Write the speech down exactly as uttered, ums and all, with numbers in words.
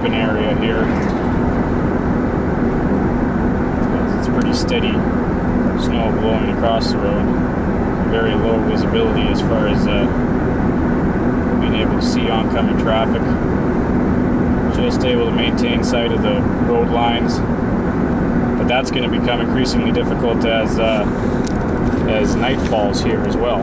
open area here. It's pretty steady snow blowing across the road. Very low visibility as far as uh, being able to see oncoming traffic. Just able to maintain sight of the road lines, but that's going to become increasingly difficult as uh, as night falls here as well.